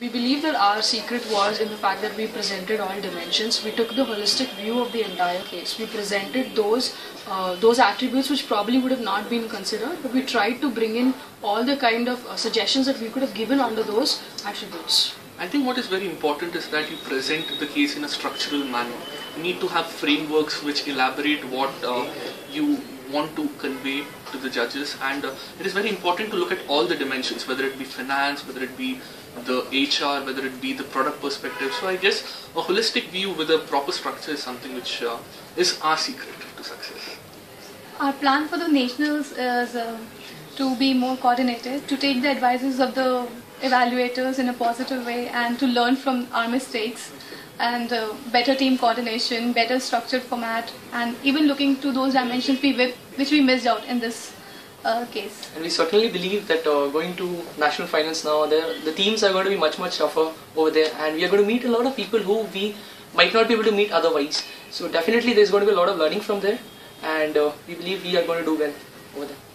We believe that our secret was in the fact that we presented all dimensions. We took the holistic view of the entire case. We presented those attributes which probably would have not been considered, but we tried to bring in all the kind of suggestions that we could have given under those attributes. I think what is very important is that you present the case in a structural manner. You need to have frameworks which elaborate what you want to convey to the judges, and it is very important to look at all the dimensions, whether it be finance, whether it be the HR, whether it be the product perspective. So I guess a holistic view with a proper structure is something which is our secret to success. Our plan for the nationals is to be more coordinated, to take the advices of the evaluators in a positive way, and to learn from our mistakes, and better team coordination, better structured format, and even looking to those dimensions which we missed out in this case. And we certainly believe that going to national finals now, the themes are going to be much tougher over there, and we are going to meet a lot of people who we might not be able to meet otherwise. So definitely there's going to be a lot of learning from there, and we believe we are going to do well over there.